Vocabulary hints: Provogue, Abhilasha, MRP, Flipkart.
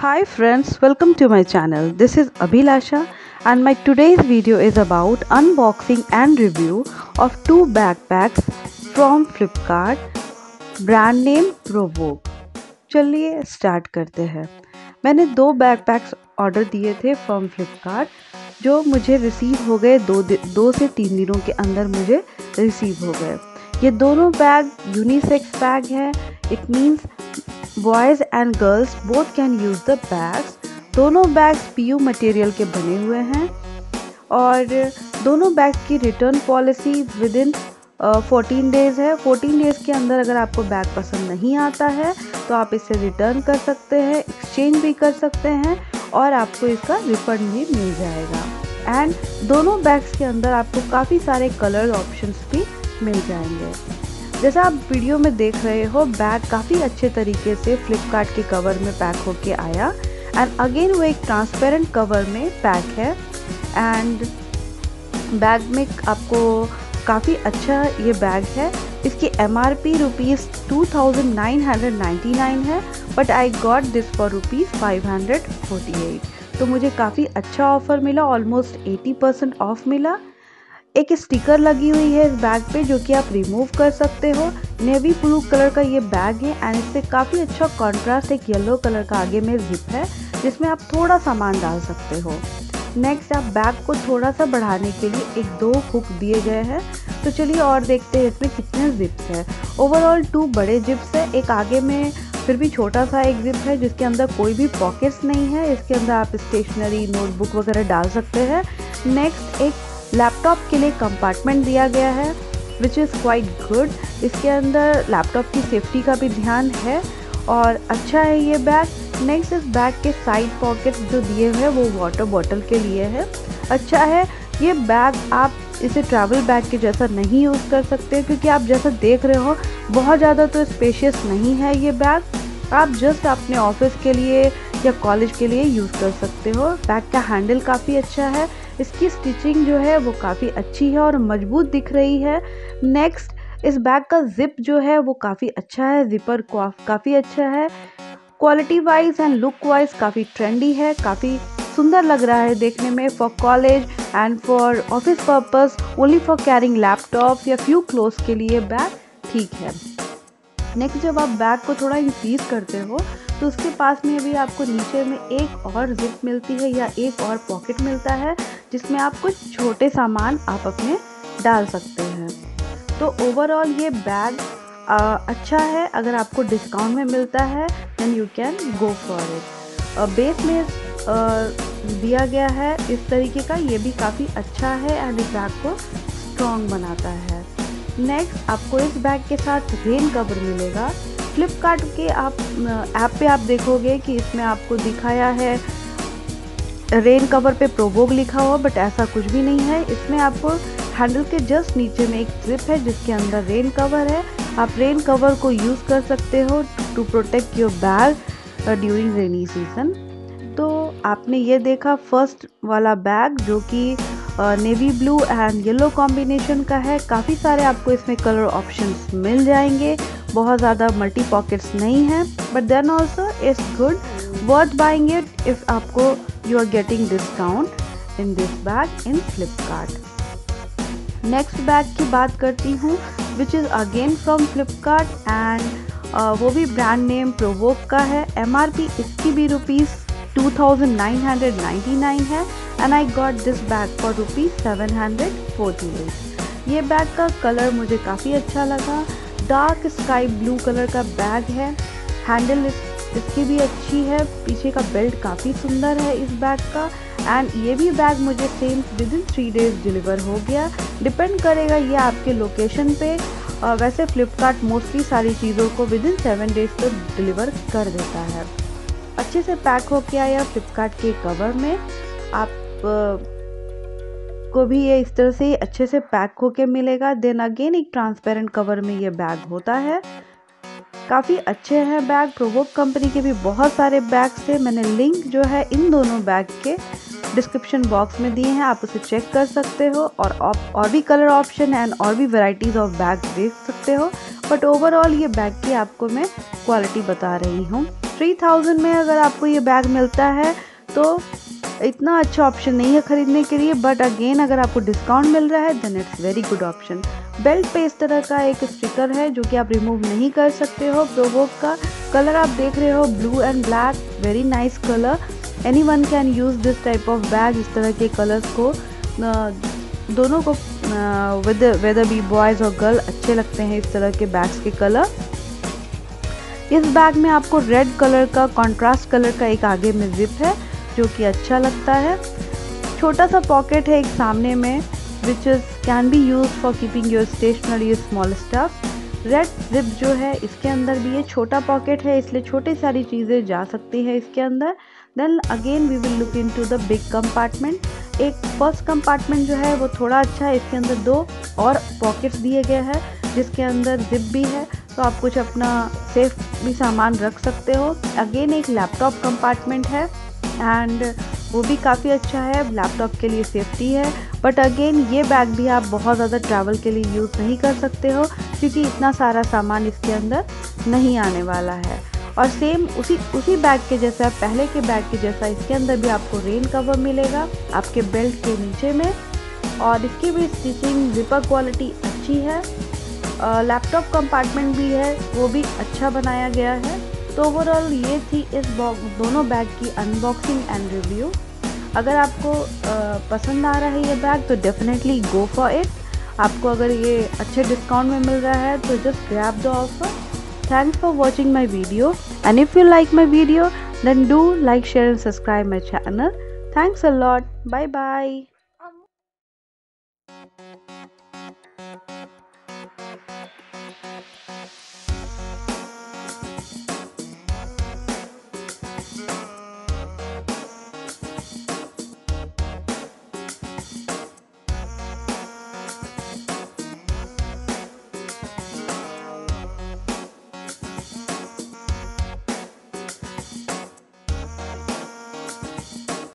Hi friends, welcome to my channel. This is Abhilasha and my today's video is about unboxing and review of two backpacks from Flipkart, brand name Provogue. चलिए start करते हैं। मैंने दो backpacks order दिए थे from Flipkart जो मुझे receive हो गए दो से तीन दिनों के अंदर मुझे receive हो गए। ये दोनों बैग यूनिसेक्स बैग हैं। It means boys and girls both can use the bags. दोनों बैग्स पीयू मटेरियल के बने हुए हैं और दोनों बैग्स की return policy within 14 days है। 14 डेज़ के अंदर अगर आपको बैग पसंद नहीं आता है तो आप इसे रिटर्न कर सकते हैं, एक्सचेंज भी कर सकते हैं और आपको इसका रिफंड भी मिल जाएगा। एंड दोनों बैग्स के अंदर आपको काफ़ी सारे कलर ऑप्शंस भी मिल जाएंगे। जैसा आप वीडियो में देख रहे हो, बैग काफ़ी अच्छे तरीके से फ्लिपकार्ट के कवर में पैक होके आया एंड अगेन वो एक ट्रांसपेरेंट कवर में पैक है। एंड बैग में आपको काफ़ी अच्छा ये बैग है। इसकी MRP रुपीज़ 2999 है but I got this for rupees 548। तो मुझे काफ़ी अच्छा ऑफ़र मिला, ऑलमोस्ट 80% ऑफ मिला। एक स्टिकर लगी हुई है इस बैग पे जो कि आप रिमूव कर सकते हो। नेवी ब्लू कलर का ये बैग है एंड इससे काफ़ी अच्छा कॉन्ट्रास्ट एक येलो कलर का आगे में जिप है जिसमें आप थोड़ा सामान डाल सकते हो। नेक्स्ट, आप बैग को थोड़ा सा बढ़ाने के लिए एक दो हुक दिए गए हैं। तो चलिए और देखते हैं इसमें कितने जिप्स हैं। ओवरऑल 2 बड़े जिप्स हैं, एक आगे में फिर भी छोटा सा एक जिप है जिसके अंदर कोई भी पॉकेट्स नहीं है। इसके अंदर आप स्टेशनरी नोटबुक वगैरह डाल सकते हैं। नेक्स्ट, एक लैपटॉप के लिए कंपार्टमेंट दिया गया है विच इज़ क्वाइट गुड। इसके अंदर लैपटॉप की सेफ्टी का भी ध्यान है और अच्छा है ये बैग। नेक्स्ट, इस बैग के साइड पॉकेट्स जो दिए हुए हैं वो वाटर बॉटल के लिए है। अच्छा है ये बैग, आप इसे ट्रैवल बैग के जैसा नहीं यूज़ कर सकते क्योंकि आप जैसा देख रहे हो बहुत ज़्यादा तो स्पेशियस नहीं है ये बैग। आप जस्ट अपने ऑफिस के लिए या कॉलेज के लिए यूज़ कर सकते हो। बैग का हैंडल काफ़ी अच्छा है, इसकी स्टिचिंग जो है वो काफ़ी अच्छी है और मजबूत दिख रही है। नेक्स्ट, इस बैग का जिप जो है वो काफ़ी अच्छा है, जिपर काफ़ी अच्छा है। Quality wise and look wise काफ़ी ट्रेंडी है, काफ़ी सुंदर लग रहा है देखने में। For college and for office purpose, only for carrying laptop या फ्यू क्लोथ्स के लिए बैग ठीक है। नेक्स्ट, जब आप बैग को थोड़ा इंक्रीज करते हो तो उसके पास में भी आपको नीचे में एक और जिप मिलती है या एक और पॉकेट मिलता है जिसमें आप कुछ छोटे सामान आप अपने डाल सकते हैं। तो ओवरऑल ये बैग अच्छा है। अगर आपको डिस्काउंट में मिलता है then you can go for it. Base में दिया गया है इस तरीके का, ये भी काफ़ी अच्छा है एंड इस बैग को स्ट्रॉन्ग बनाता है। नेक्स्ट, आपको इस बैग के साथ रेन कवर मिलेगा। फ्लिपकार्ट के आप ऐप पे आप देखोगे कि इसमें आपको दिखाया है रेन कवर पे प्रोवोग लिखा हुआ बट ऐसा कुछ भी नहीं है। इसमें आपको हैंडल के जस्ट नीचे में एक जिप है जिसके अंदर रेन कवर है। आप रेन कवर को यूज़ कर सकते हो to protect your bag during rainy season. तो आपने ये देखा फर्स्ट वाला बैग जो कि navy blue and yellow combination का है। काफ़ी सारे आपको इसमें कलर ऑप्शंस मिल जाएंगे, बहुत ज़्यादा मल्टी पॉकेट्स नहीं हैं but then also it's good, worth buying it if आपको you are getting discount in this bag in Flipkart. Next bag की बात करती हूँ which is again from Flipkart and वो भी ब्रांड नेम प्रोवोग का है। MRP इसकी भी रुपीज़ 2999 है and I got this bag for rupees 748। ये बैग का कलर मुझे काफ़ी अच्छा लगा, डार्क स्काई ब्लू कलर का बैग है। हैंडल इसकी भी अच्छी है, पीछे का बेल्ट काफ़ी सुंदर है इस बैग का। एंड ये भी बैग मुझे same within 3 days deliver हो गया। डिपेंड करेगा ये आपके लोकेशन पे। वैसे फ्लिपकार्ट मोस्टली सारी चीज़ों को विद इन 7 डेज़ तो डिलीवर कर देता है। अच्छे से पैक होके आया फ्लिपकार्ट के कवर में। आप को भी ये इस तरह से अच्छे से पैक होके मिलेगा। देन अगेन एक ट्रांसपेरेंट कवर में ये बैग होता है। काफ़ी अच्छे हैं बैग। प्रोवोग कंपनी के भी बहुत सारे बैग्स थे। मैंने लिंक जो है इन दोनों बैग के डिस्क्रिप्शन बॉक्स में दिए हैं, आप उसे चेक कर सकते हो और भी कलर ऑप्शन एंड और भी वैरायटीज़ ऑफ बैग देख सकते हो। बट ओवरऑल ये बैग की आपको मैं क्वालिटी बता रही हूँ। 3000 में अगर आपको ये बैग मिलता है तो इतना अच्छा ऑप्शन नहीं है ख़रीदने के लिए, बट अगेन अगर आपको डिस्काउंट मिल रहा है then it's very good option. Belt पे इस तरह का एक स्टिकर है जो कि आप रिमूव नहीं कर सकते हो। प्रोवोग का कलर आप देख रहे हो blue and black, very nice colour. Anyone can use this type of bag. इस तरह के कलर्स को दोनों को वेदर बी बॉयज़ और गर्ल अच्छे लगते हैं इस तरह के बैग्स के कलर। इस बैग में आपको रेड कलर का कंट्रास्ट कलर का एक आगे में जिप है जो कि अच्छा लगता है। छोटा सा पॉकेट है एक सामने में which is can be use for keeping your stationery small stuff. Red zip जो है इसके अंदर भी ये छोटा पॉकेट है इसलिए छोटी सारी चीज़ें जा सकती है इसके अंदर। Then again we will look into the big compartment. एक फर्स्ट कंपार्टमेंट जो है वो थोड़ा अच्छा है, इसके अंदर दो और पॉकेट्स दिए गए हैं जिसके अंदर जिप भी है तो आप कुछ अपना सेफ भी सामान रख सकते हो। अगेन एक लैपटॉप कंपार्टमेंट है एंड वो भी काफ़ी अच्छा है, लैपटॉप के लिए सेफ्टी है। बट अगेन ये बैग भी आप बहुत ज़्यादा ट्रैवल के लिए यूज़ नहीं कर सकते हो क्योंकि इतना सारा सामान इसके अंदर नहीं आने वाला है। और सेम उसी बैग के जैसा, पहले के बैग के जैसा इसके अंदर भी आपको रेन कवर मिलेगा आपके बेल्ट के नीचे में, और इसकी भी स्टिचिंग जिपर क्वालिटी अच्छी है। लैपटॉप कंपार्टमेंट भी है वो भी अच्छा बनाया गया है। तो ओवरऑल ये थी इस दोनों बैग की अनबॉक्सिंग एंड रिव्यू। अगर आपको पसंद आ रहा है ये बैग तो डेफिनेटली गो फॉर इट। आपको अगर ये अच्छे डिस्काउंट में मिल रहा है तो just grab the offer. Thanks for watching my video and if you like my video then do like share and subscribe my channel. Thanks a lot, bye bye.